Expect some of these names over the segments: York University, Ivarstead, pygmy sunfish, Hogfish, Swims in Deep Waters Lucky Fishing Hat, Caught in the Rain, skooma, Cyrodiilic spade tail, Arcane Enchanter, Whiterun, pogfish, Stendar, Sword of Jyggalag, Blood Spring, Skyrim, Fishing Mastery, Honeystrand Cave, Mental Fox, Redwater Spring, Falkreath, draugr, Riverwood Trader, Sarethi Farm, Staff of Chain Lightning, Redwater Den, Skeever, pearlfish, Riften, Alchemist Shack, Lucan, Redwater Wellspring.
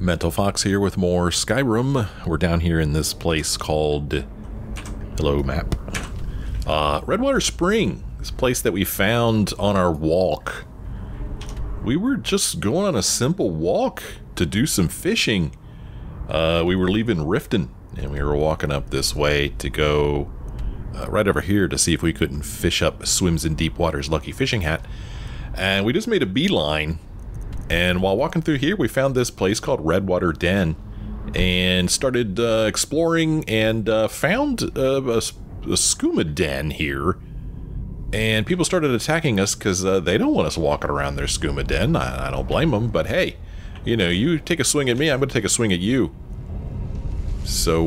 Mental Fox here with more Skyrim. We're down here in this place called... Hello, map. Redwater Spring. This place that we found on our walk. We were just going on a simple walk to do some fishing. We were leaving Riften, and we were walking up this way to go right over here to see if we couldn't fish up Swims in Deep Waters Lucky Fishing Hat. And we just made a beeline. And while walking through here, we found this place called Redwater Den and started exploring, and found a skooma den here. And people started attacking us because they don't want us walking around their skooma den. I don't blame them, but hey, you know, you take a swing at me, I'm going to take a swing at you. So,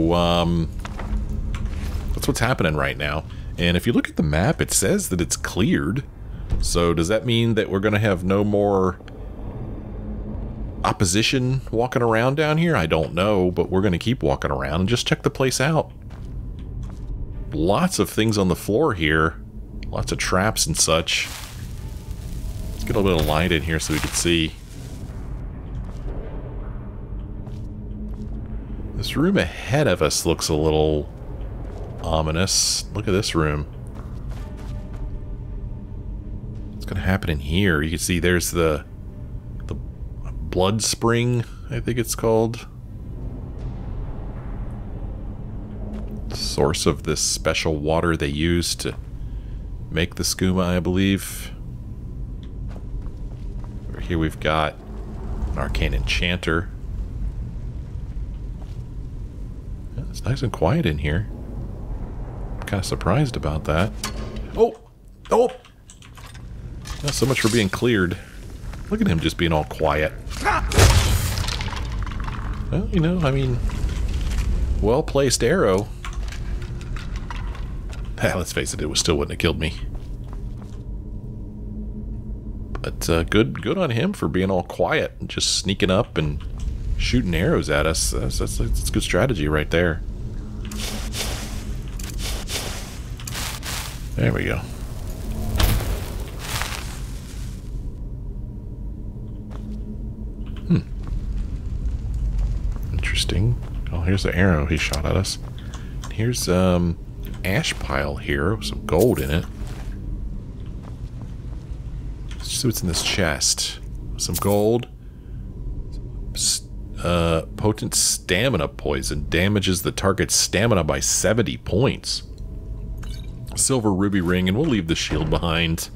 that's what's happening right now. And if you look at the map, it says that it's cleared. So does that mean that we're going to have no more opposition walking around down here? I don't know, but we're going to keep walking around and just check the place out. Lots of things on the floor here. Lots of traps and such. Let's get a little bit of light in here so we can see. This room ahead of us looks a little ominous. Look at this room. What's going to happen in here? You can see there's the Blood Spring, I think it's called. Source of this special water they use to make the skooma, I believe. Over here we've got an Arcane Enchanter. Yeah, it's nice and quiet in here. I'm kind of surprised about that. Oh! Oh! Not so much for being cleared. Look at him just being all quiet. Well, you know, I mean, well-placed arrow. Let's face it, it still wouldn't have killed me. But good on him for being all quiet and just sneaking up and shooting arrows at us. That's good strategy right there. There we go. Interesting. Oh, here's the arrow he shot at us. Here's, ash pile here with some gold in it. Let's see what's in this chest. Some gold. Potent stamina poison damages the target's stamina by 70 points. Silver ruby ring, and we'll leave the shield behind.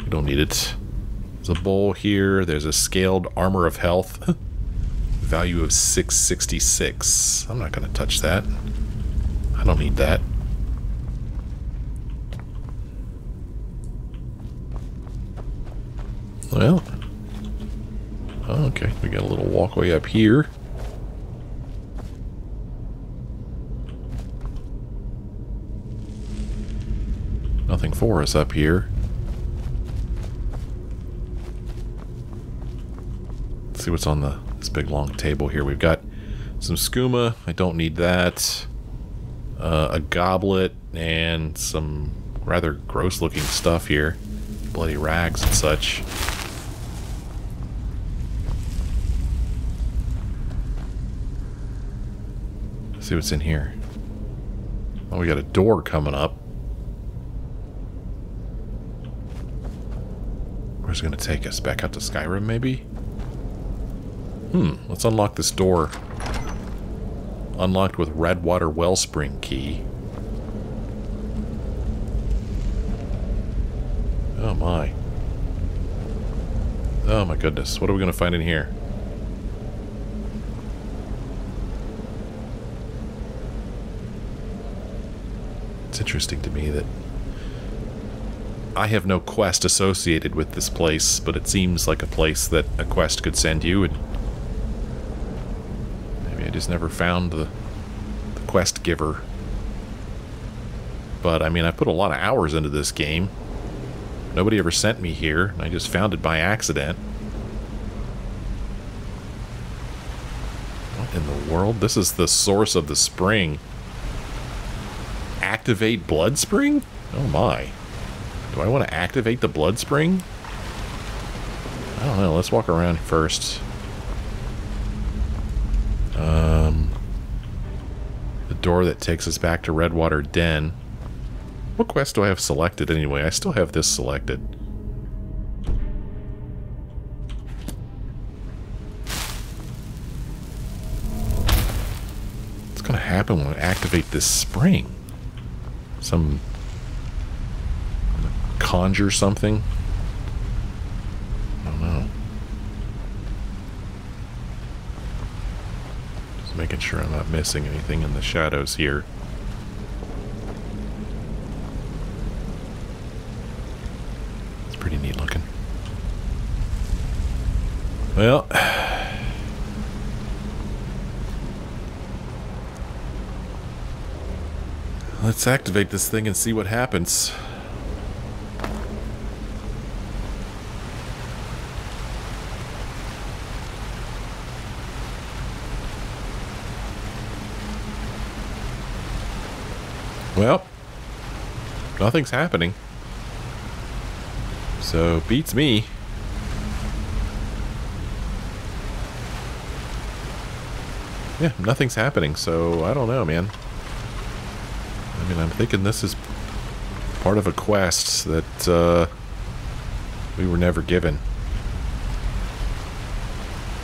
We don't need it. There's a bowl here. There's a scaled armor of health. Value of 666. I'm not going to touch that. I don't need that. Well, okay, we got a little walkway up here. Nothing for us up here. Let's see what's on this big long table here. We've got some skooma. I don't need that. A goblet and some rather gross looking stuff here. Bloody rags and such. Let's see what's in here. Oh, we got a door coming up. Where's it going to take us? Back out to Skyrim maybe? Let's unlock this door. Unlocked with Redwater Wellspring key. Oh my. Oh my goodness. What are we going to find in here? It's interesting to me that I have no quest associated with this place, but it seems like a place that a quest could send you, and just never found the quest giver. But I mean, I put a lot of hours into this game. Nobody ever sent me here. I just found it by accident. What in the world? This is the source of the spring. Activate Blood Spring? Oh my. Do I want to activate the Blood Spring? I don't know. Let's walk around first. door that takes us back to Redwater Den. What quest do I have selected anyway? I still have this selected. What's going to happen when I activate this spring? Some... conjure something? I don't know. Just making sure I'm not missing anything in the shadows here. It's pretty neat looking. Well... let's activate this thing and see what happens. Well, nothing's happening. So, beats me. Yeah, nothing's happening, so I don't know, man. I mean, I'm thinking this is part of a quest that we were never given.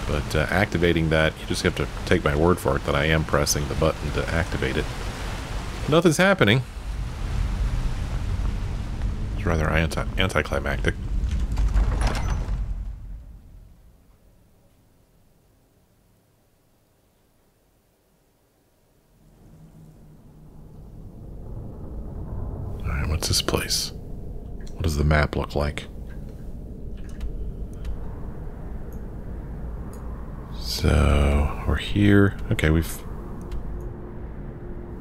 But activating that, you just have to take my word for it that I am pressing the button to activate it. Nothing's happening. It's rather anticlimactic. Alright, what's this place? What does the map look like? So, we're here. Okay, we've...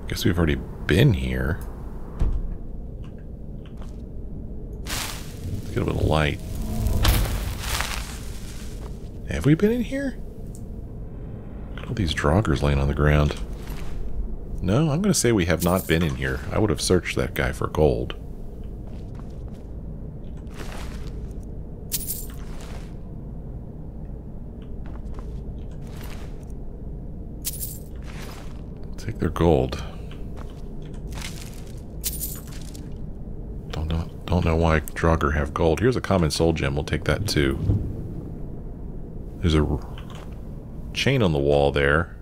guess we've already been here. Let's get a little light. Have we been in here? Look at all these draugrs laying on the ground. No, I'm going to say we have not been in here. I would have searched that guy for gold. Take their gold. Don't know why draugr have gold. Here's a common soul gem. We'll take that too. There's a chain on the wall there.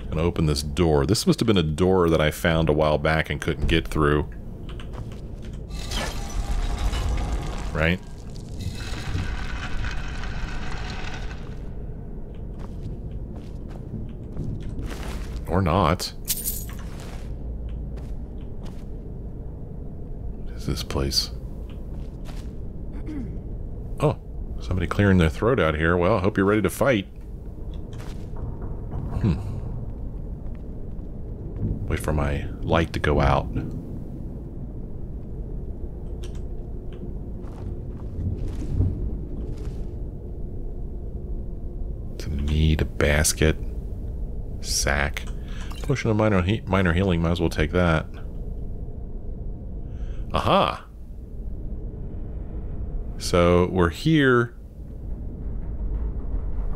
I'm gonna open this door. This must have been a door that I found a while back and couldn't get through. Right? Or not. This place. Oh, somebody clearing their throat out here. Well, I hope you're ready to fight. Wait for my light to go out. To need a basket. Sack. Potion of minor healing. Might as well take that. Aha! So we're here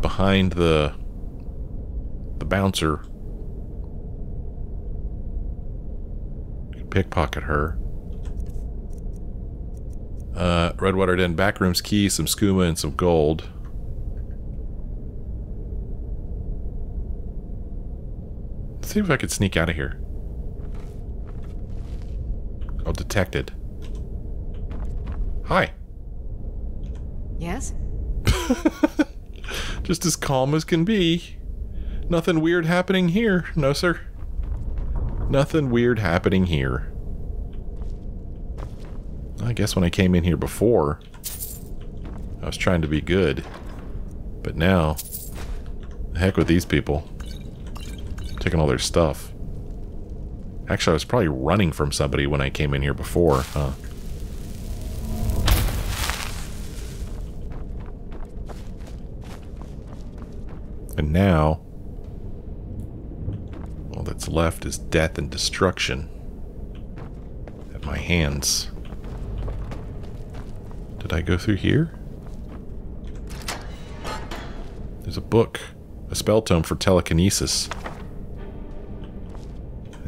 behind the bouncer. Pickpocket her. Redwater Den, backrooms key, some skooma, and some gold. Let's see if I could sneak out of here. Oh, detected. Hi. Yes? Just as calm as can be. Nothing weird happening here. No, sir. Nothing weird happening here. I guess when I came in here before, I was trying to be good. But now, the heck with these people. Taking all their stuff. Actually, I was probably running from somebody when I came in here before, huh? And now, all that's left is death and destruction at my hands. Did I go through here? There's a book, a spell tome for telekinesis.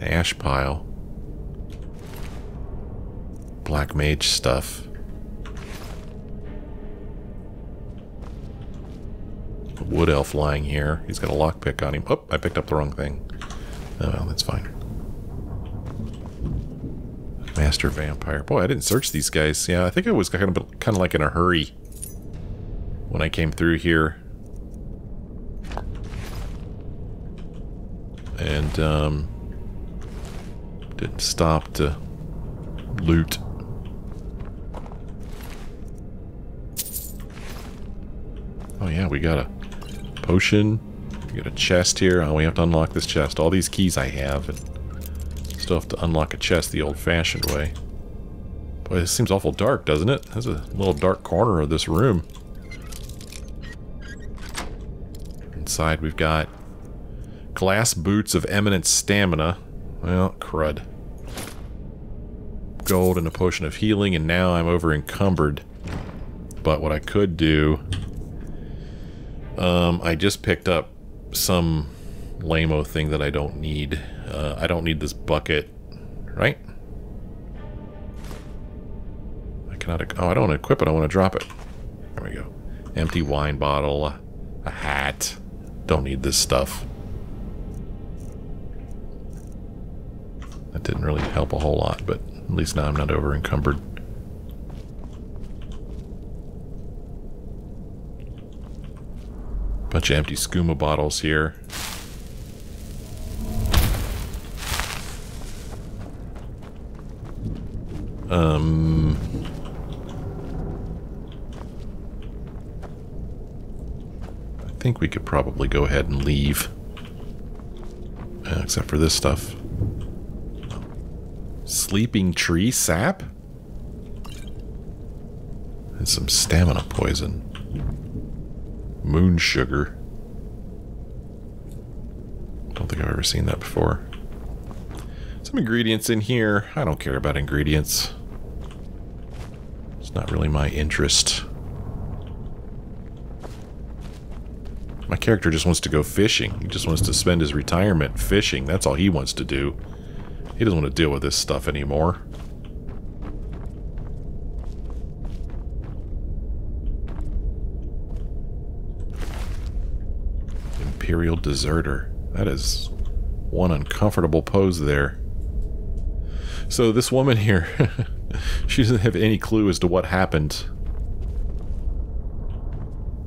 ash pile. Black mage stuff. A wood elf lying here. He's got a lockpick on him. Oh, I picked up the wrong thing. Oh, well, that's fine. Master vampire. Boy, I didn't search these guys. Yeah, I think I was kind of like in a hurry when I came through here. And, didn't stop to loot. Oh yeah, we got a potion. We got a chest here. Oh, we have to unlock this chest. All these keys I have, and still have to unlock a chest the old-fashioned way. Boy, this seems awful dark, doesn't it? There's a little dark corner of this room. Inside we've got glass boots of eminent stamina. Well, crud. Gold and a potion of healing, and now I'm over encumbered. But what I could do... I just picked up some lame-o thing that I don't need. I don't need this bucket, right? I cannot... Oh, I don't want to equip it. I want to drop it. There we go. Empty wine bottle. A hat. Don't need this stuff. That didn't really help a whole lot, but at least now I'm not over encumbered. Bunch of empty skooma bottles here. I think we could probably go ahead and leave. Except for this stuff. Sleeping tree sap? And some stamina poison. Moon sugar. Don't think I've ever seen that before. Some ingredients in here. I don't care about ingredients. It's not really my interest. My character just wants to go fishing. He just wants to spend his retirement fishing. That's all he wants to do. He doesn't want to deal with this stuff anymore. Imperial Deserter. That is one uncomfortable pose there. So this woman here, she doesn't have any clue as to what happened.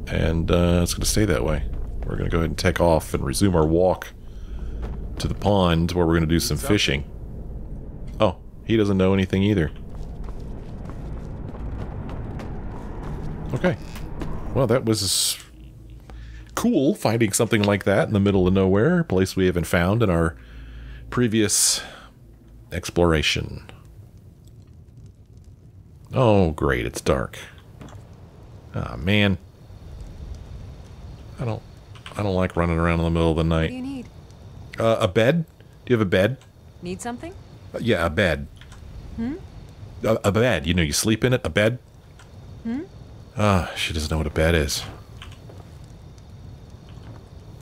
And it's going to stay that way. We're going to go ahead and take off and resume our walk to the pond where we're going to do some fishing. Oh, he doesn't know anything either. Okay. Well, that was... cool, finding something like that in the middle of nowhere, a place we haven't found in our previous exploration. Oh, great, it's dark. Ah, oh, man. I don't like running around in the middle of the night. What do you need? A bed? Do you have a bed? Need something? Yeah, a bed. Hmm? A bed. You know, you sleep in it? A bed? Hmm? Ah, she doesn't know what a bed is.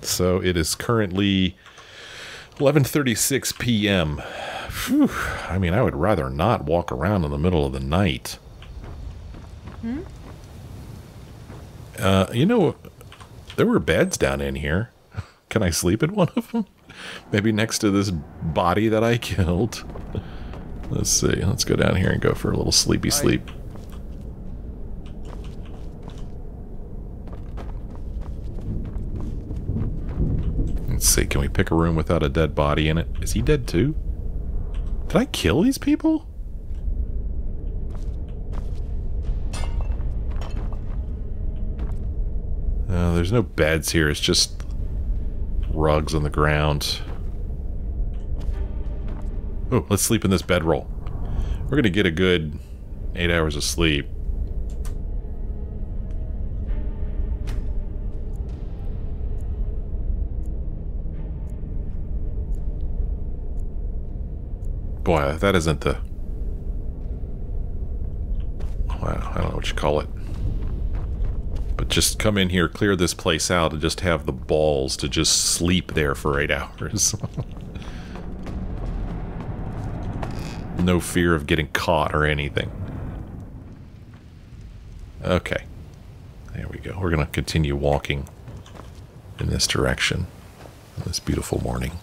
So it is currently 11:36 p.m. Whew. I mean, I would rather not walk around in the middle of the night. Hmm? You know, there were beds down in here. Can I sleep in one of them? Maybe next to this body that I killed. Let's see. Let's go down here and go for a little sleepy sleep. Let's see, can we pick a room without a dead body in it? Is he dead too? Did I kill these people? There's no beds here, it's just rugs on the ground. Oh, let's sleep in this bedroll. We're going to get a good 8 hours of sleep. Boy, that isn't the... Wow, I don't know what you call it. But just come in here, clear this place out, and just have the balls to just sleep there for 8 hours. no fear of getting caught or anything. Okay. There we go. We're going to continue walking in this direction on this beautiful morning.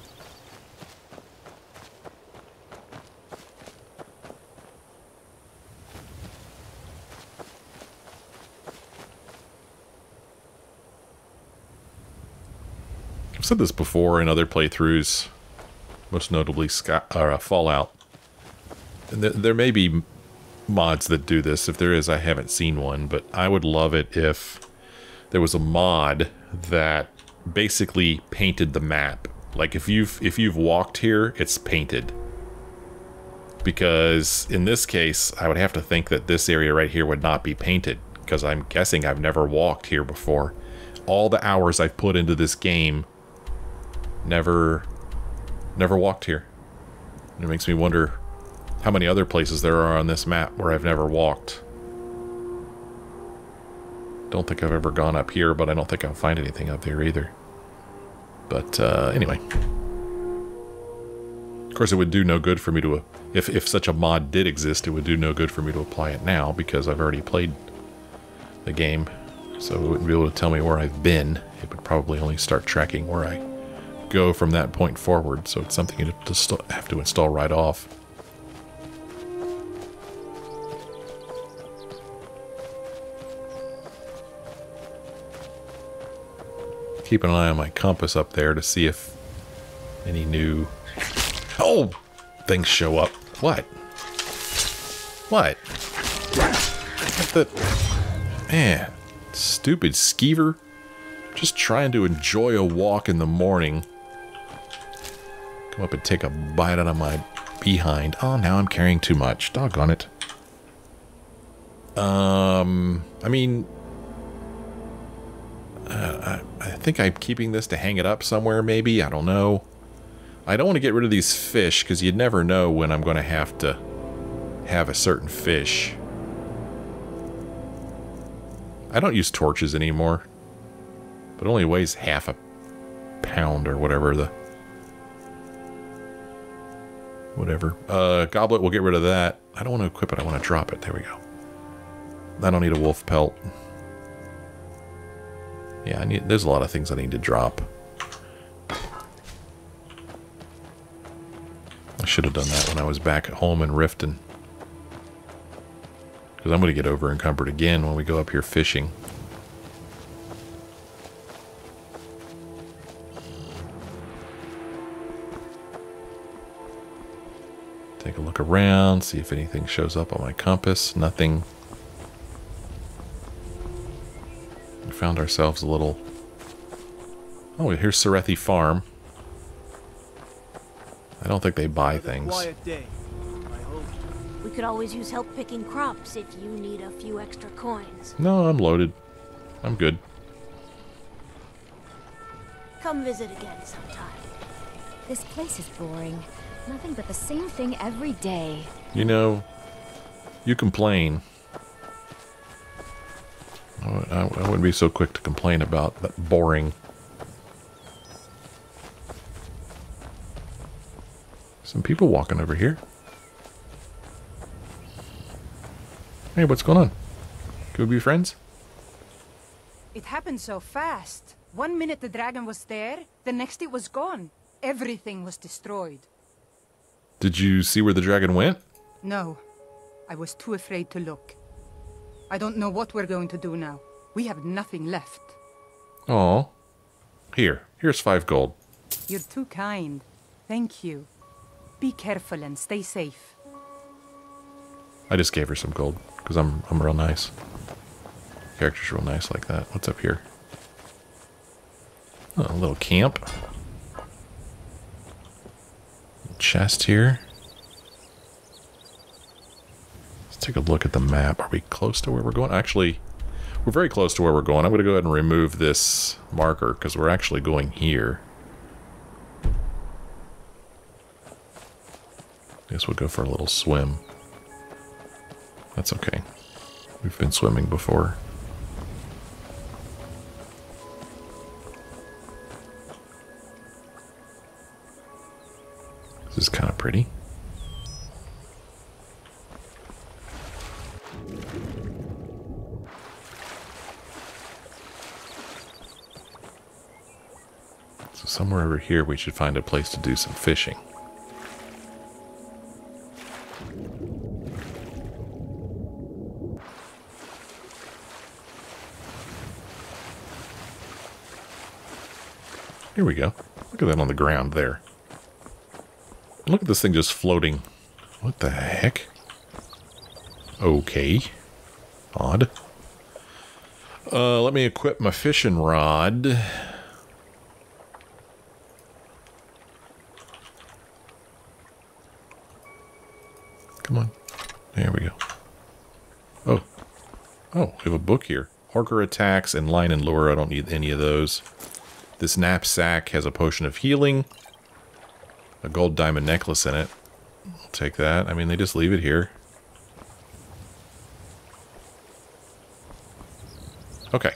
I've said this before in other playthroughs, most notably Fallout. And there may be mods that do this. If there is, I haven't seen one, but I would love it if there was a mod that basically painted the map. Like if you've walked here, it's painted. Because in this case, I would have to think that this area right here would not be painted, because I'm guessing I've never walked here before. All the hours I've put into this game, never walked here. And it makes me wonder how many other places there are on this map where I've never walked. Don't think I've ever gone up here, but I don't think I'll find anything up there either. But anyway. Of course, it would do no good for me to... If such a mod did exist, it would do no good for me to apply it now, because I've already played the game. So it wouldn't be able to tell me where I've been. It would probably only start tracking where I go from that point forward. So it's something you have to install right off. Keep an eye on my compass up there to see if any new things show up. What? Man, stupid skeever. Just trying to enjoy a walk in the morning. Come up and take a bite out of my behind. Oh, now I'm carrying too much. Doggone it. I mean, I think I'm keeping this to hang it up somewhere, maybe. I don't know. I don't want to get rid of these fish, because you never know when I'm going to have a certain fish. I don't use torches anymore. But it only weighs half a pound or whatever. Goblet, we'll get rid of that. I don't want to equip it. I want to drop it. There we go. I don't need a wolf pelt. Yeah, there's a lot of things I need to drop. I should have done that when I was back at home in Riften. Because I'm going to get over encumbered again when we go up here fishing. Take a look around, see if anything shows up on my compass. Nothing. Found ourselves a little... Oh, here's Sarethi Farm. I don't think they buy things. We could always use help picking crops if you need a few extra coins. No, I'm loaded. I'm good. Come visit again sometime. This place is boring. Nothing but the same thing every day. You know, you complain. I wouldn't be so quick to complain about that boring. Some people walking over here. Hey, what's going on? Could we be friends? It happened so fast. 1 minute the dragon was there, the next it was gone. Everything was destroyed. Did you see where the dragon went? No. I was too afraid to look. I don't know what we're going to do now. We have nothing left. Aw. Here's 5 gold. You're too kind. Thank you. Be careful and stay safe. I just gave her some gold, because I'm real nice. Character's real nice like that. What's up here? Oh, a little camp. Chest here. Take a look at the map. Are we close to where we're going? Actually, we're very close to where we're going. I'm going to go ahead and remove this marker, because we're actually going here. Guess we'll go for a little swim. That's okay. We've been swimming before. This is kind of pretty. So somewhere over here we should find a place to do some fishing. Here we go. Look at that on the ground there. Look at this thing just floating. What the heck? Okay. Odd. Let me equip my fishing rod. Come on. There we go. Oh. Oh, we have a book here. Horker attacks and line and lure. I don't need any of those. This knapsack has a potion of healing. A gold diamond necklace in it. I'll take that. I mean, they just leave it here. Okay.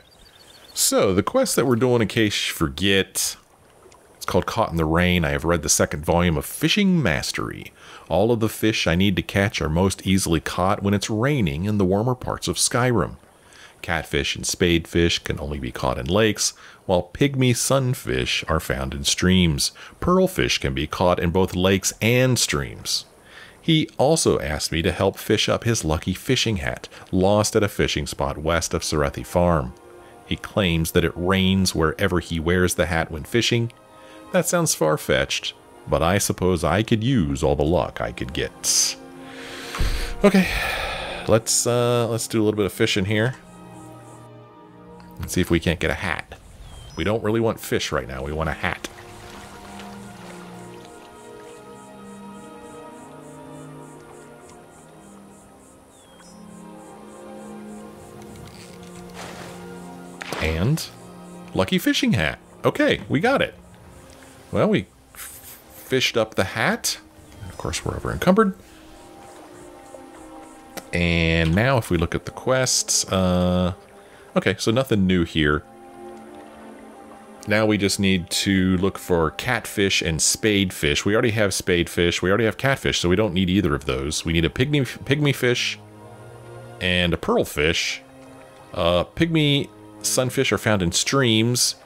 So, the quest that we're doing, in case you forget, it's called Caught in the Rain. I have read the second volume of Fishing Mastery. All of the fish I need to catch are most easily caught when it's raining in the warmer parts of Skyrim. Catfish and spadefish can only be caught in lakes, while pygmy sunfish are found in streams. Pearlfish can be caught in both lakes and streams. He also asked me to help fish up his lucky fishing hat, lost at a fishing spot west of Sarethi Farm. He claims that it rains wherever he wears the hat when fishing. That sounds far-fetched, but I suppose I could use all the luck I could get. Okay, let's do a little bit of fishing here. And see if we can't get a hat. We don't really want fish right now. We want a hat. And lucky fishing hat. Okay, we got it. Well, we fished up the hat. Of course, we're over encumbered. And now if we look at the quests... Okay, so nothing new here. Now we just need to look for catfish and spadefish. We already have spadefish. We already have catfish, so we don't need either of those. We need a pygmy fish and a pearlfish. Pygmy sunfish are found in streams.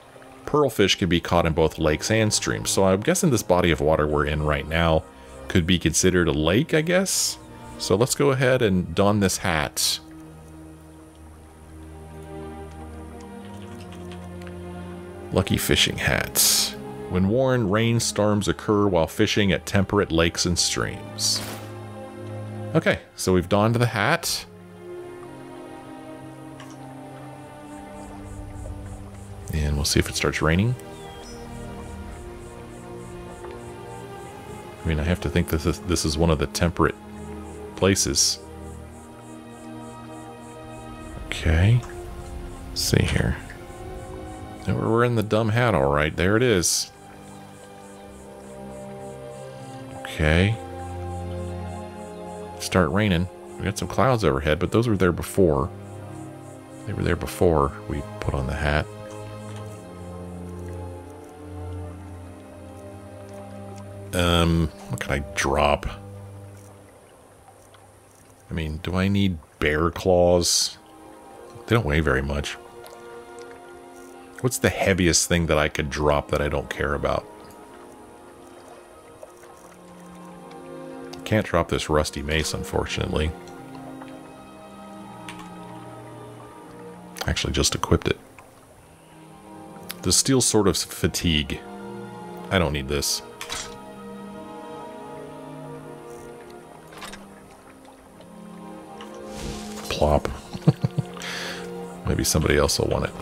Pearlfish can be caught in both lakes and streams. So I'm guessing this body of water we're in right now could be considered a lake, I guess. So let's go ahead and don this hat. Lucky fishing hats. When worn, rainstorms occur while fishing at temperate lakes and streams. Okay, so we've donned the hat. And we'll see if it starts raining. I mean, I have to think that this is one of the temperate places. Okay. Let's see here. We're wearing the dumb hat, all right. There it is. Okay. Start raining. We got some clouds overhead, but those were there before. They were there before we put on the hat. What can I drop? I mean, do I need bear claws? They don't weigh very much. What's the heaviest thing that I could drop that I don't care about? Can't drop this rusty mace, unfortunately. Actually, just equipped it. The steel sword of fatigue. I don't need this. Plop. Maybe somebody else will want it.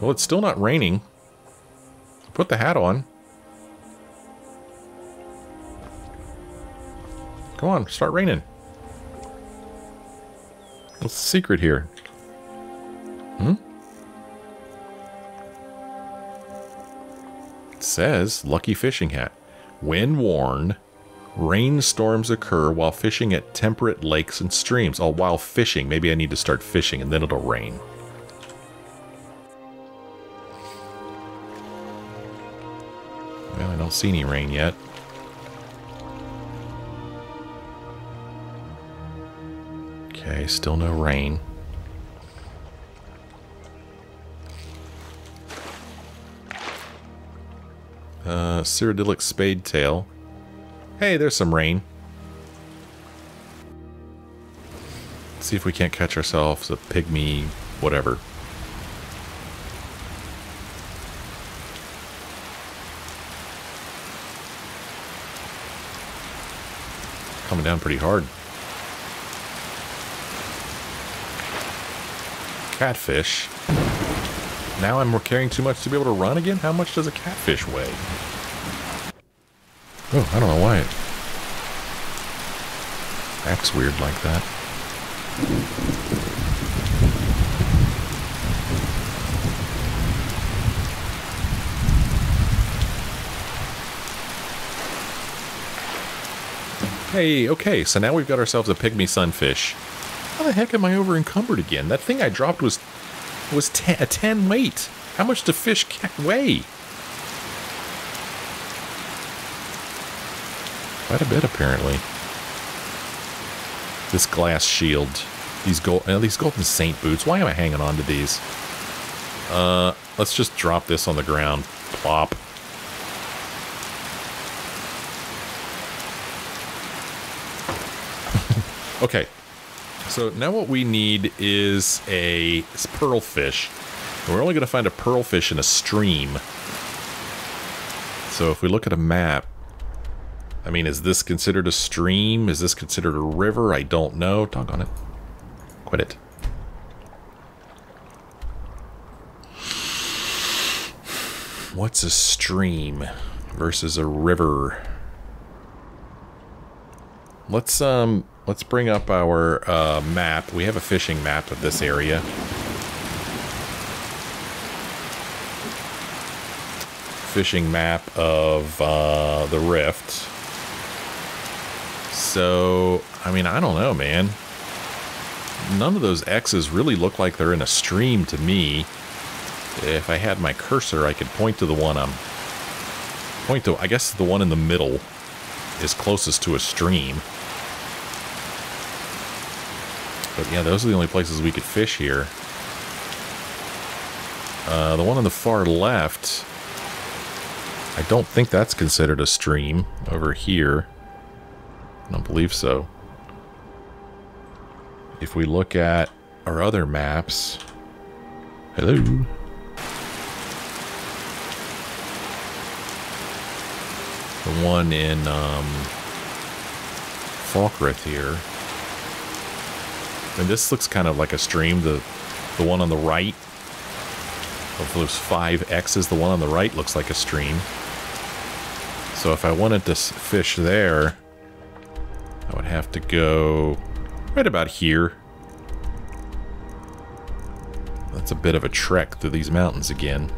Well, it's still not raining. Put the hat on. Come on, start raining. What's the secret here? It says, lucky fishing hat. When worn, rainstorms occur while fishing at temperate lakes and streams. Oh, while fishing. Maybe I need to start fishing and then it'll rain. Well, I don't see any rain yet. Okay, still no rain. Cyrodiilic spade tail. Hey, there's some rain. Let's see if we can't catch ourselves a pygmy whatever. Coming down pretty hard. Catfish. Now I'm carrying too much to be able to run again? How much does a catfish weigh? Oh, I don't know why it acts weird like that. Hey, okay, so now we've got ourselves a pygmy sunfish. How the heck am I over encumbered again? That thing I dropped was a 10 weight. How much do fish weigh? Quite a bit, apparently. This glass shield. These golden saint boots. Why am I hanging on to these? Let's just drop this on the ground. Plop. Okay. So now what we need is a pearlfish. And we're only going to find a pearlfish in a stream. So if we look at a map, I mean, is this considered a stream? Is this considered a river? I don't know. Doggone it. Quit it. What's a stream versus a river? Let's bring up our map. We have a fishing map of this area. Fishing map of the Rift. So, I mean, I don't know, man. None of those X's really look like they're in a stream to me. If I had my cursor, I could point to the one I'm... Point to, I guess the one in the middle is closest to a stream. But yeah, those are the only places we could fish here. The one on the far left, I don't think that's considered a stream over here. I don't believe so. If we look at our other maps... Hello? The one in Falkreath here. And this looks kind of like a stream. The one on the right of those 5 X's, the one on the right looks like a stream. So if I wanted to fish there, I would have to go right about here. That's a bit of a trek through these mountains again.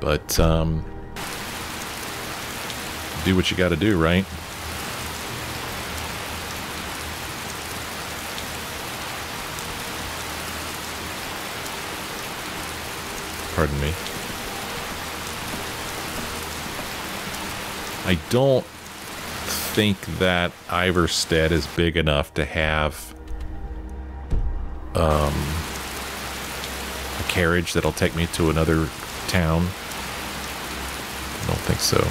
But, do what you gotta do, right? Pardon me. I don't think that Ivarstead is big enough to have a carriage that'll take me to another town. I don't think so.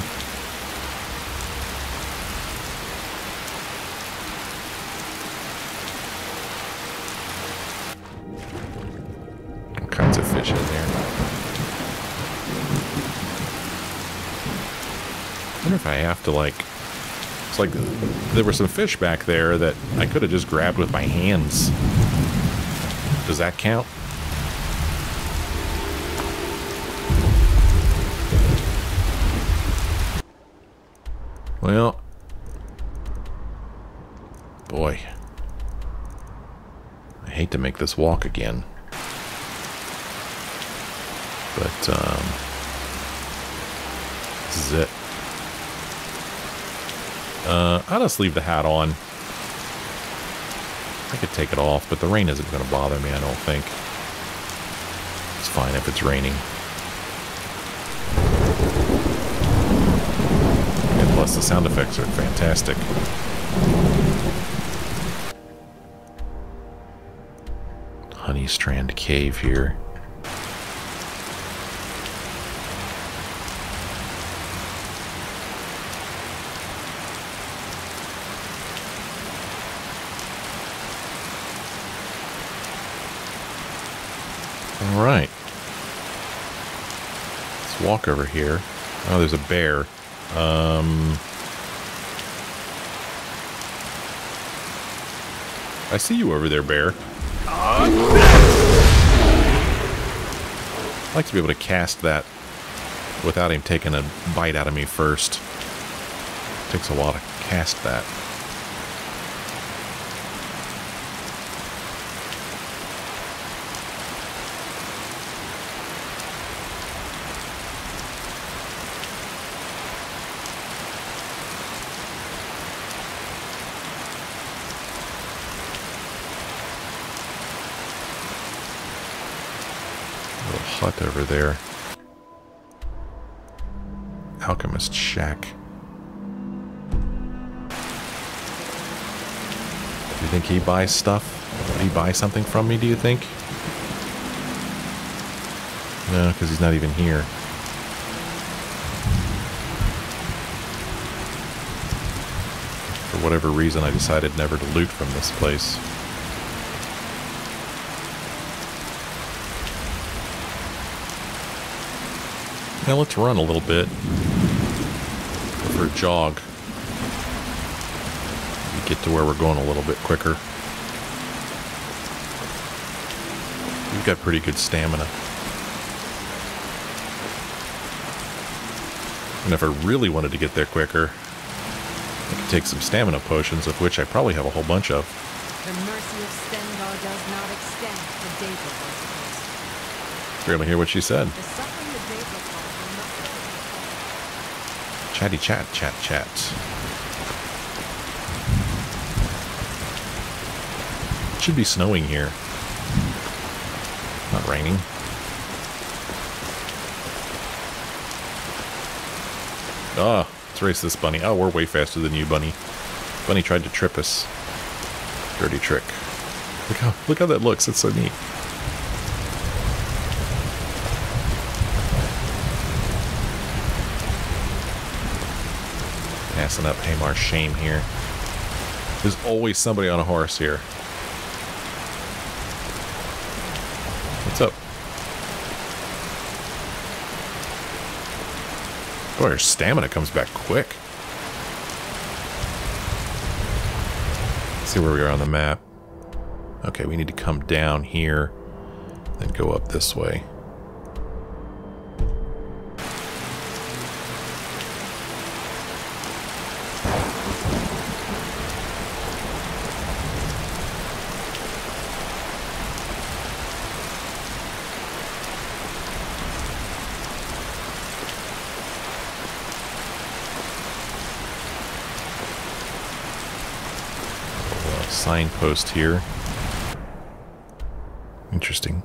I have to, like, it's like there were some fish back there that I could have just grabbed with my hands. Does that count? Well, boy, I hate to make this walk again, but this is it. I'll just leave the hat on. I could take it off, but the rain isn't going to bother me, I don't think. It's fine if it's raining. And plus, the sound effects are fantastic. Honeystrand Cave here. Alright. Let's walk over here. Oh, there's a bear. I see you over there, bear. I'd like to be able to cast that without him taking a bite out of me first. Takes a while to cast that. Hut over there. Alchemist Shack. Do you think he buys stuff? Would he buy something from me, do you think? No, because he's not even here. For whatever reason, I decided never to loot from this place. Now let's run a little bit. Go for a jog. We get to where we're going a little bit quicker. We've got pretty good stamina. And if I really wanted to get there quicker, I could take some stamina potions, of which I probably have a whole bunch of. The mercy of Stendar does not extend to David, I suppose. We're going to hear what she said. Chatty chat, chat, chat. It should be snowing here. Not raining. Ah, let's race this bunny. Oh, we're way faster than you, bunny. Bunny tried to trip us. Dirty trick. Look how that looks. It's so neat. Passing up Hamar's shame here. There's always somebody on a horse here. What's up? Boy, your stamina comes back quick. Let's see where we are on the map. Okay, we need to come down here, then go up this way. Signpost here. Interesting.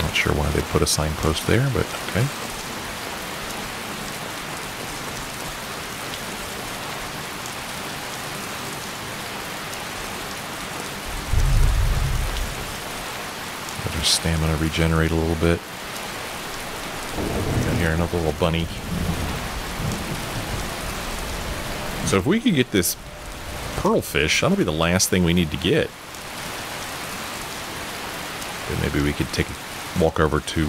Not sure why they put a signpost there, but okay. Let our stamina regenerate a little bit. Got here another little bunny. So if we could get this pearlfish, that'll be the last thing we need to get. Then maybe we could take a walk over to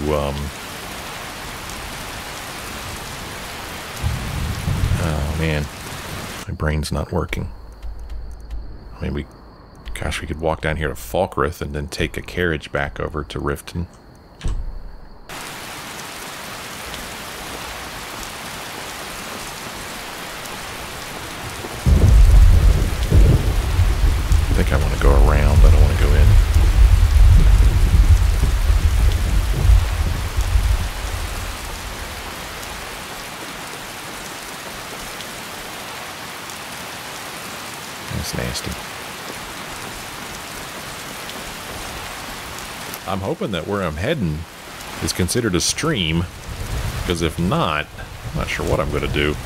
oh man, my brain's not working. I mean, we could walk down here to Falkreath and then take a carriage back over to Riften. I'm hoping that where I'm heading is considered a stream, because if not, I'm not sure what I'm going to do.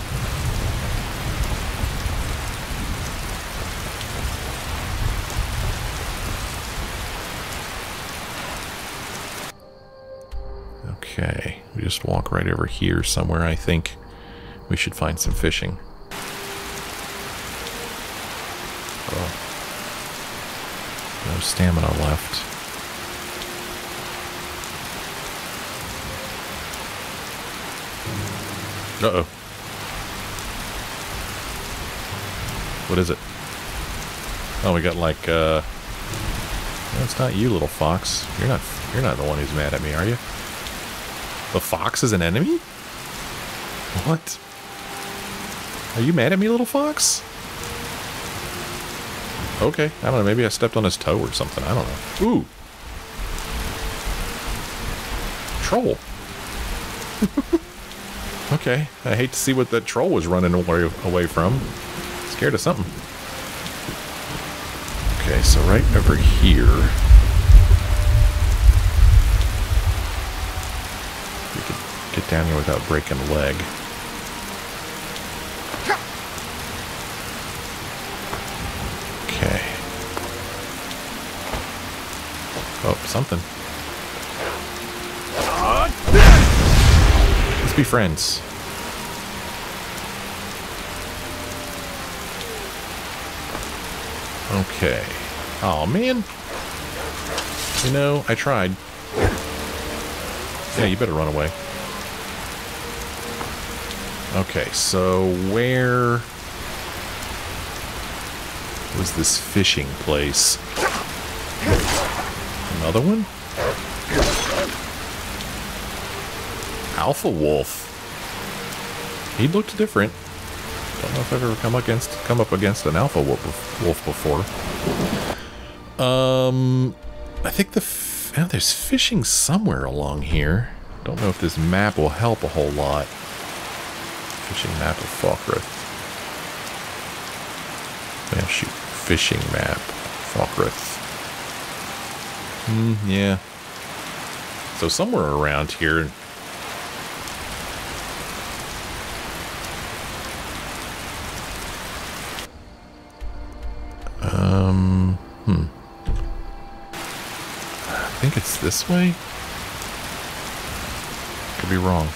Okay, we just walk right over here somewhere. I think we should find some fishing. Oh. no stamina left. Uh-oh. What is it? Oh, we got like, no, it's not you, little fox. You're not the one who's mad at me, are you? The fox is an enemy? What? Are you mad at me, little fox? Okay, I don't know, maybe I stepped on his toe or something, I don't know. Ooh! Troll! Okay, I hate to see what that troll was running away from. Scared of something. Okay, so right over here... we could get down here without breaking a leg. Oh, something. Let's be friends. Okay. Aw, man. You know, I tried. Yeah, you better run away. Okay, so where was this fishing place? Another one? Alpha wolf. He looked different. Don't know if I've ever come up against an alpha wolf before. I think there's fishing somewhere along here. Don't know if this map will help a whole lot. Fishing map of Falkreath. Man, shoot, fishing map, Falkreath. Yeah. So somewhere around here. I think it's this way. Could be wrong.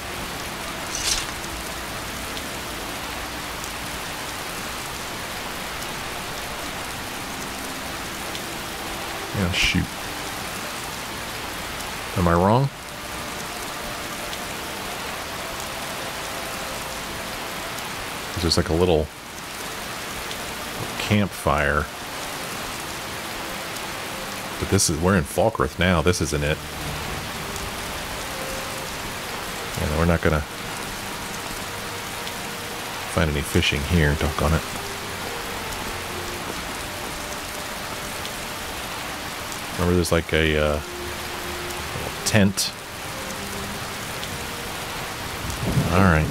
Yeah, shoot. Am I wrong? There's like a little campfire. But we're in Falkreath now, this isn't it. And we're not gonna find any fishing here, doggone it. Remember there's like a tent. Alright.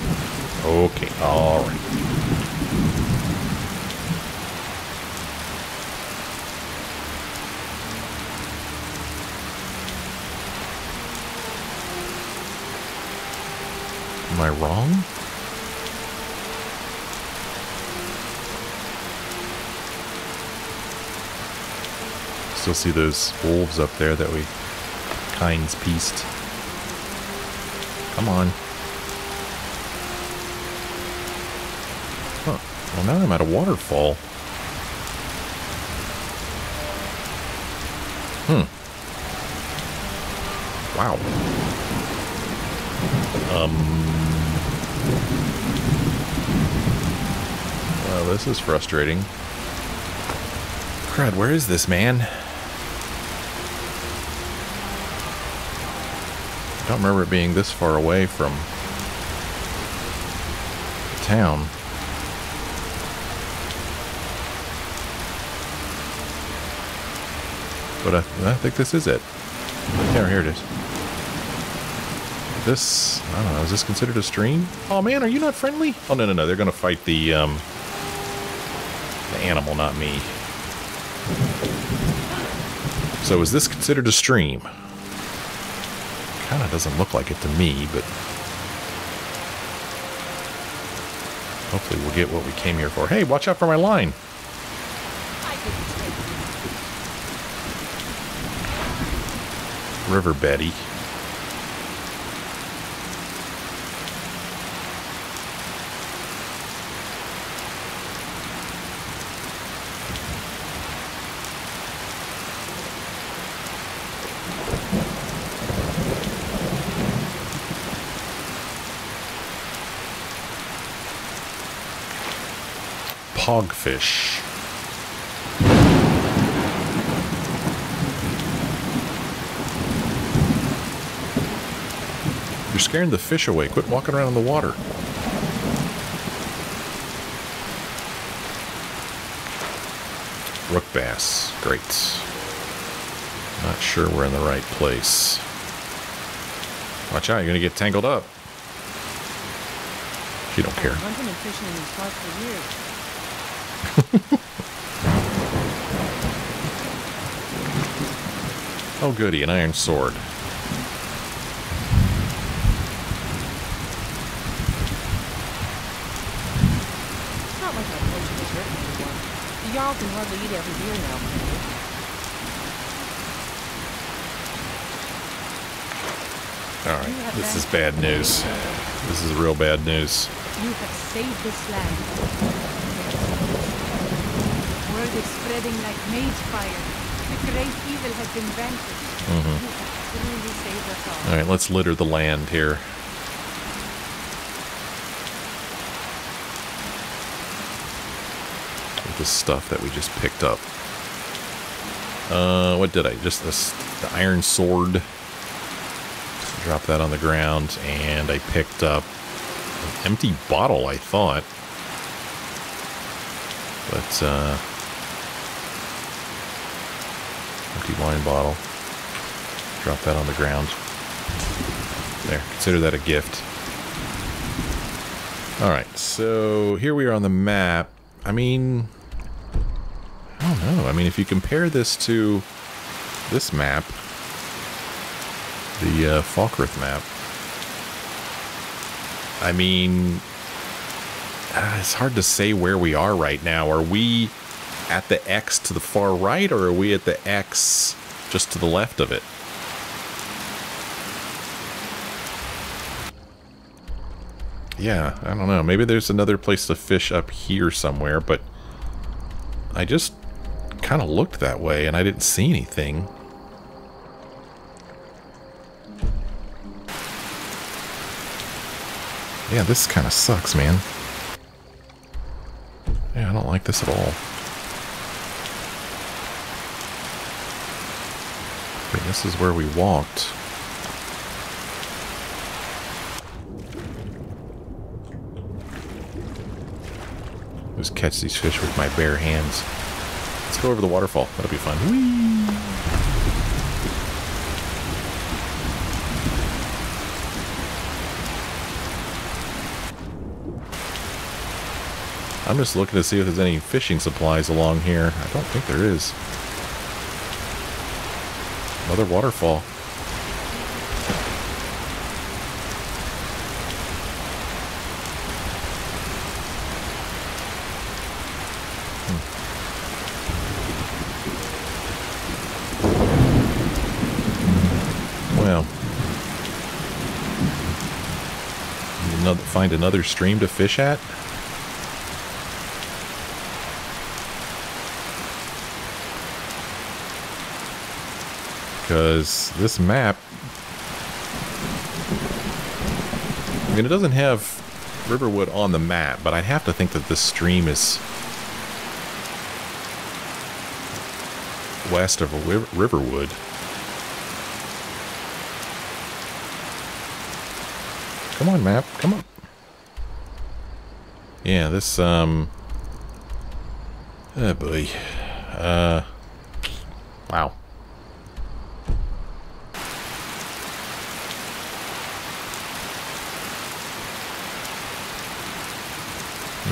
Okay, alright. Am I wrong? Still see those wolves up there that we Heinz pieced. Come on. Huh. Well, now I'm at a waterfall. Wow. Well, this is frustrating. Crud, where is this man? I don't remember it being this far away from the town. But I think this is it. Yeah, here it is. This, I don't know, is this considered a stream? Oh man, are you not friendly? Oh no, no, no, they're gonna fight the animal, not me. So is this considered a stream? Kind of doesn't look like it to me, but hopefully we'll get what we came here for. Hey, watch out for my line! River Betty. Hogfish. You're scaring the fish away. Quit walking around in the water. Rook bass. Great. Not sure we're in the right place. Watch out, you're going to get tangled up. She don't care. Hunting and fishing in these parts for years. Oh goody, an iron sword. It's not like my potion is written anymore. The Jarl can hardly eat every year now. Alright, this is bad news. This is real bad news. You have saved this land. The world is spreading like mage fire. The great evil has been vanquished. Mm-hmm. You have truly saved us all. Alright, let's litter the land here. With the stuff that we just picked up. What did I? Just this, the iron sword. Drop that on the ground, and I picked up an empty bottle, I thought. But, empty wine bottle. Drop that on the ground. There, consider that a gift. Alright, so here we are on the map. I mean, I don't know. I mean, if you compare this to this map, the Falkreath map. I mean, it's hard to say where we are right now. Are we at the X to the far right, or are we at the X just to the left of it? Yeah, I don't know. Maybe there's another place to fish up here somewhere, but I just kind of looked that way and I didn't see anything. Yeah, this kind of sucks, man. Yeah, I don't like this at all. Wait, this is where we walked. Just catch these fish with my bare hands. Let's go over the waterfall. That'll be fun. Whee! I'm just looking to see if there's any fishing supplies along here. I don't think there is. Another waterfall. Well. Find another stream to fish at? Because this map, I mean, it doesn't have Riverwood on the map, but I'd have to think that this stream is west of Riverwood. Come on, map, come on. Yeah, this, oh boy. Wow.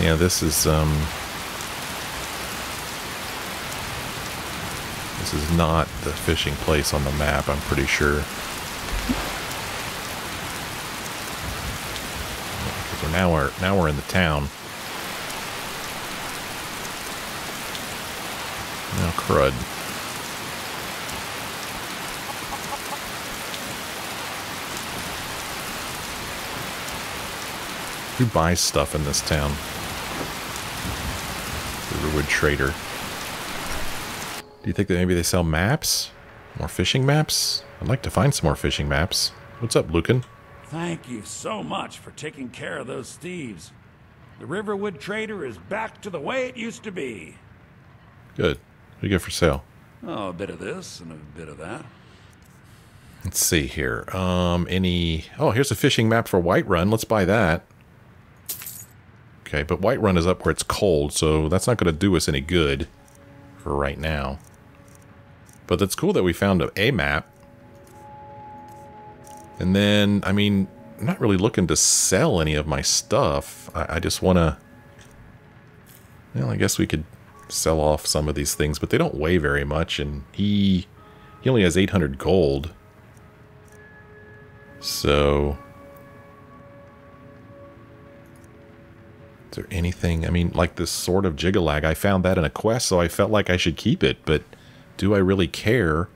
Yeah, this is not the fishing place on the map, I'm pretty sure. So now we're in the town. Now crud. Who buys stuff in this town? Riverwood Trader. Do you think that maybe they sell maps? More fishing maps? I'd like to find some more fishing maps. What's up, Lucan? Thank you so much for taking care of those thieves. The Riverwood Trader is back to the way it used to be. Good. What do you get for sale? Oh, a bit of this and a bit of that. Let's see here. Oh, here's a fishing map for Whiterun. Let's buy that. Okay, but Whiterun is up where it's cold, so that's not going to do us any good for right now. But that's cool that we found a map. And then, I mean, I'm not really looking to sell any of my stuff. I just want to... Well, I guess we could sell off some of these things, but they don't weigh very much, and he only has 800 gold. So... Is there anything... I mean, like this Sword of Jyggalag, I found that in a quest, so I felt like I should keep it, but do I really care?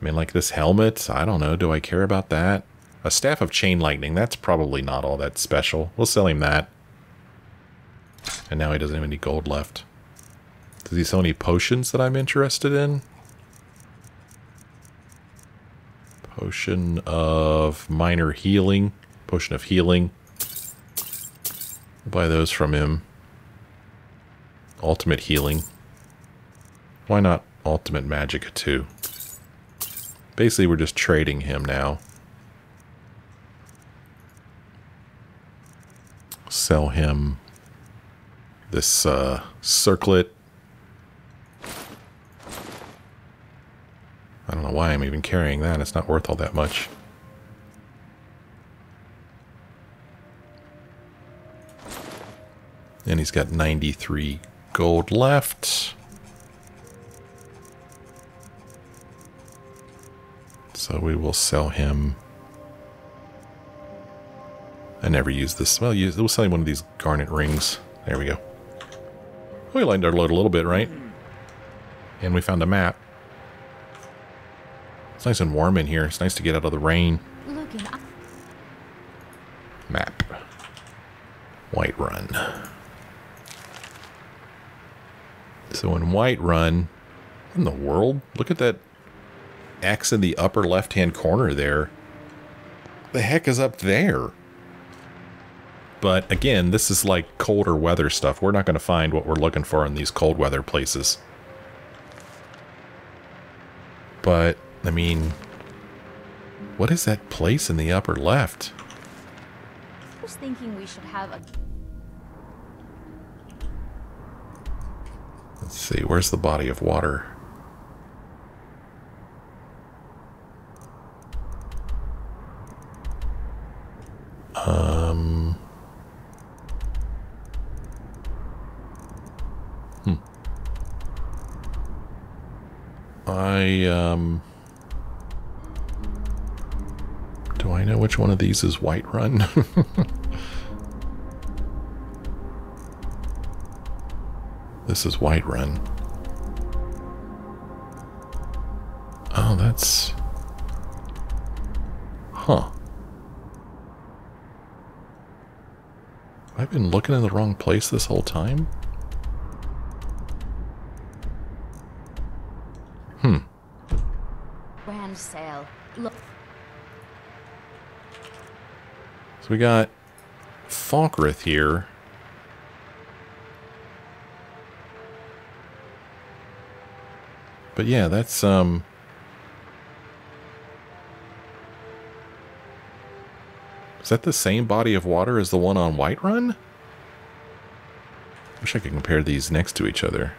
I mean, like this helmet, I don't know, do I care about that? A Staff of Chain Lightning, that's probably not all that special. We'll sell him that. And now he doesn't have any gold left. Does he sell any potions that I'm interested in? Potion of minor healing. Potion of healing. We'll buy those from him. Ultimate healing. Why not ultimate magicka too? Basically, we're just trading him now. Sell him this circlet. I don't know why I'm even carrying that. It's not worth all that much. And he's got 93 gold left. So we will sell him. I never use this. Well, we'll sell him one of these garnet rings. There we go. We lightened our load a little bit, right? And we found a map. It's nice and warm in here. It's nice to get out of the rain. Map. Whiterun. So in Whiterun, what in the world? Look at that X in the upper left-hand corner there. The heck is up there? But again, this is like colder weather stuff. We're not going to find what we're looking for in these cold weather places. But, I mean, what is that place in the upper left? I was thinking we should have a... Let's see, where's the body of water? Do I know which one of these is Whiterun? This is Whiterun. Oh, that's... Huh. I've been looking in the wrong place this whole time? So we got Falkreath here. But yeah, that's Is that the same body of water as the one on Whiterun? Wish I could compare these next to each other.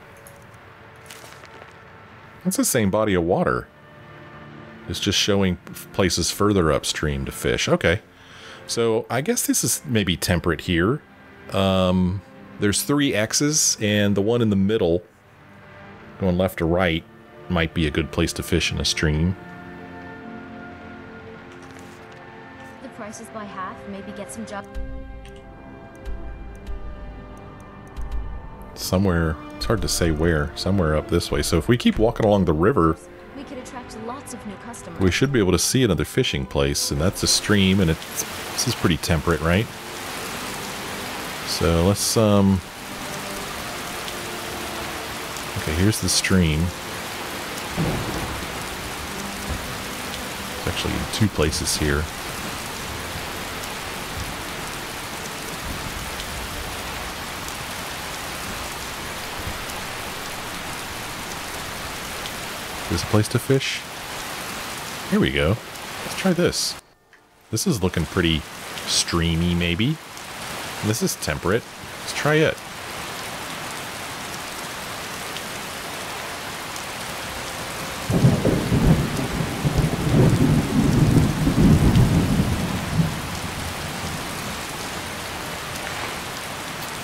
That's the same body of water. It's just showing places further upstream to fish. Okay. So I guess this is maybe temperate here. There's three X's, and the one in the middle, going left to right, might be a good place to fish in a stream. The price is by half. Maybe get some job. Somewhere, it's hard to say where. Somewhere up this way. So if we keep walking along the river, we could attract lots of new customers. We should be able to see another fishing place, and that's a stream, and this is pretty temperate, right? So let's okay, here's the stream. It's actually in two places here. This place to fish? Here we go. Let's try this. This is looking pretty streamy, maybe. This is temperate. Let's try it.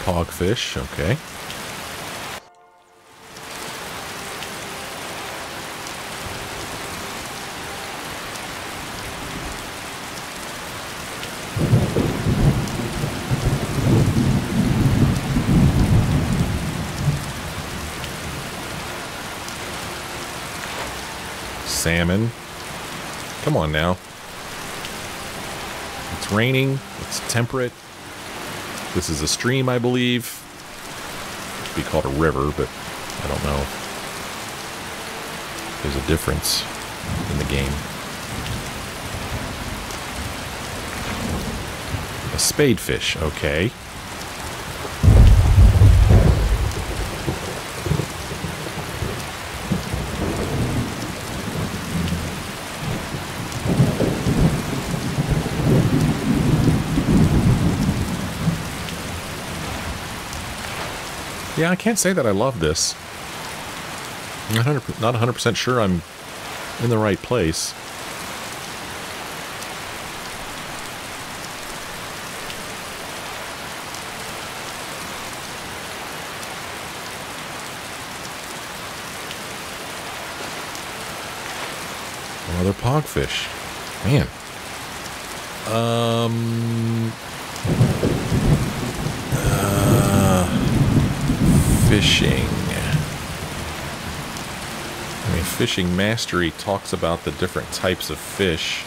Pogfish, okay. Salmon. Come on now. It's raining. It's temperate. This is a stream, I believe. It'd be called a river, but I don't know. There's a difference in the game. A spadefish, okay. Yeah, I can't say that I love this. Not 100% sure I'm in the right place. Another pogfish. Man. Fishing. I mean, Fishing Mastery talks about the different types of fish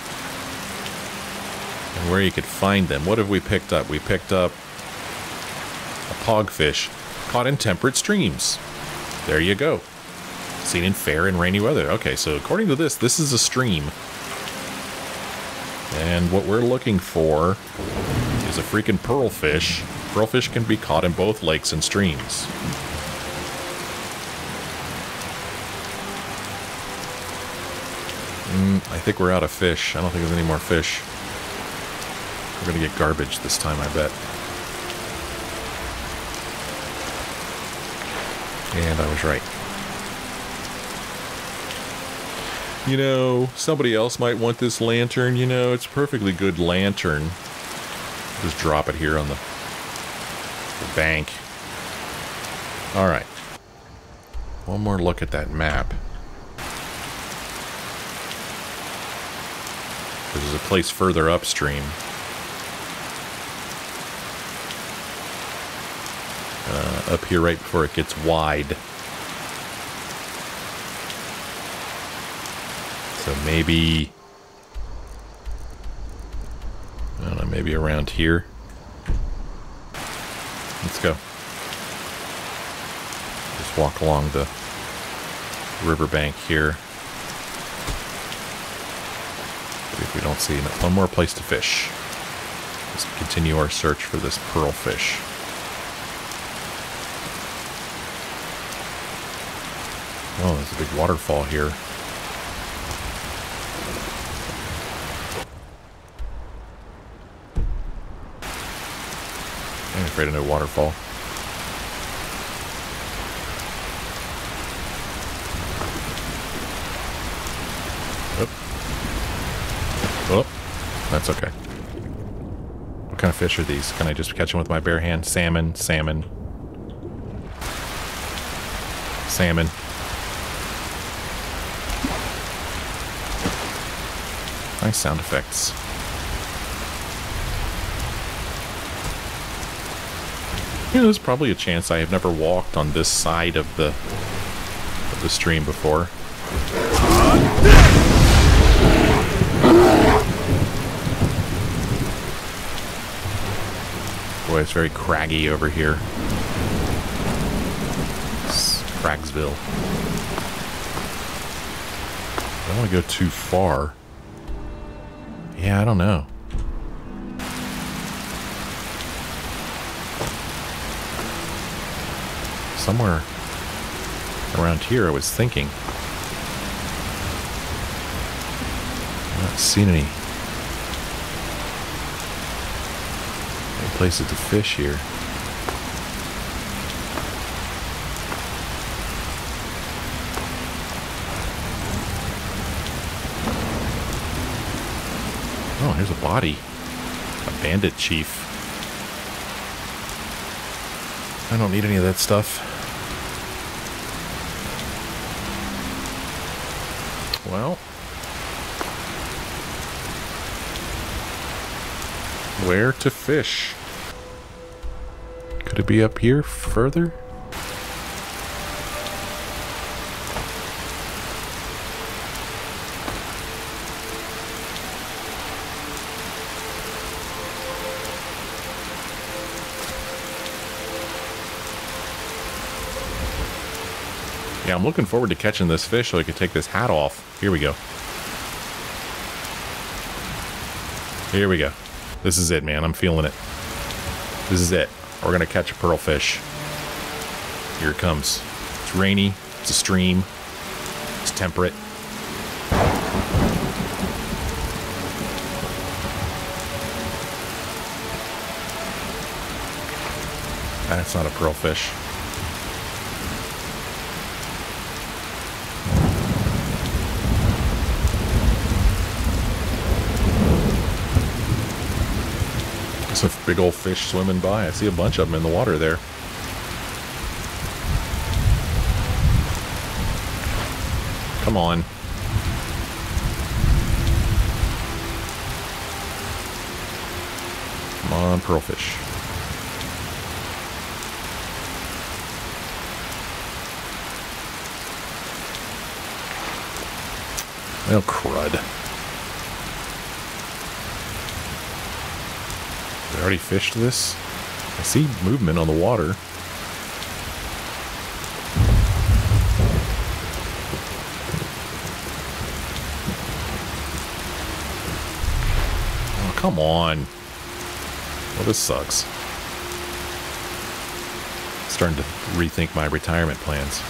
and where you could find them. What have we picked up? We picked up a pogfish caught in temperate streams. There you go. Seen in fair and rainy weather. Okay, so according to this, this is a stream. And what we're looking for is a freaking pearlfish. Pearlfish can be caught in both lakes and streams. I think we're out of fish. I don't think there's any more fish. We're gonna get garbage this time, I bet. And I was right. You know, somebody else might want this lantern. You know, it's a perfectly good lantern. Just drop it here on the bank. All right. One more look at that map. This is a place further upstream. Up here right before it gets wide. So maybe... I don't know, maybe around here. Let's go. Just walk along the riverbank here. If we don't see enough. One more place to fish. Let's continue our search for this pearlfish. Oh, there's a big waterfall here. I'm afraid of no waterfall. That's okay. What kind of fish are these? Can I just catch them with my bare hand? Salmon, salmon. Salmon. Nice sound effects. You know, there's probably a chance I have never walked on this side of the stream before. Boy, it's very craggy over here. It's Cragsville. I don't want to go too far. Yeah, I don't know. Somewhere around here, I was thinking. scenery. Any places to fish here? Oh, here's a body. A bandit chief. I don't need any of that stuff. Well. Where to fish? Could it be up here further? Yeah, I'm looking forward to catching this fish so I can take this hat off. Here we go. Here we go. This is it, man. I'm feeling it. This is it. We're going to catch a pearlfish. Here it comes. It's rainy. It's a stream. It's temperate. That's not a pearlfish. A big old fish swimming by. I see a bunch of them in the water there. Come on. Come on, pearlfish. Well, crud. Already fished this? I see movement on the water. Oh, come on. Well, this sucks. I'm starting to rethink my retirement plans.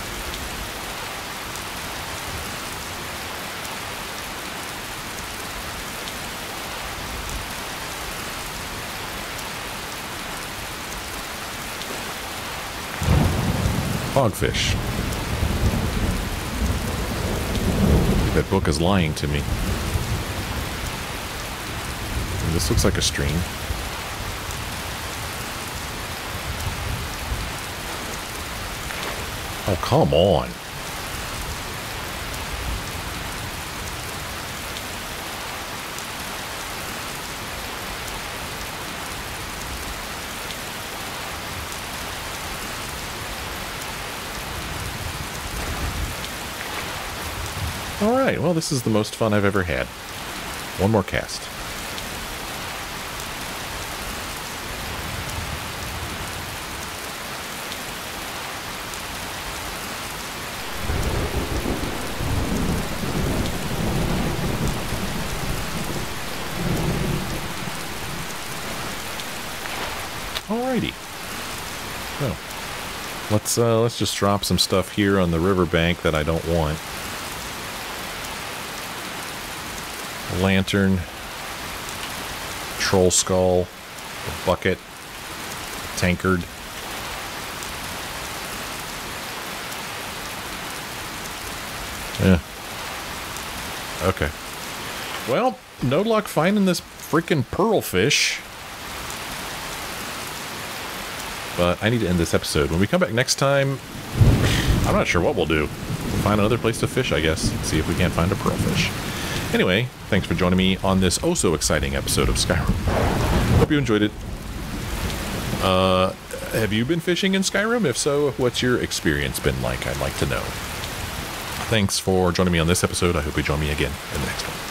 Pogfish. That book is lying to me. And this looks like a stream. Oh, come on. Alright, well, this is the most fun I've ever had. One more cast. Alrighty. Well, let's just drop some stuff here on the riverbank that I don't want. Lantern, troll skull, a bucket, a tankard. Yeah. Okay. Well, no luck finding this freaking pearlfish. But I need to end this episode. When we come back next time, I'm not sure what we'll do. We'll find another place to fish, I guess. See if we can't find a pearlfish. Anyway, thanks for joining me on this oh-so-exciting episode of Skyrim. Hope you enjoyed it. Have you been fishing in Skyrim? If so, what's your experience been like? I'd like to know. Thanks for joining me on this episode. I hope you join me again in the next one.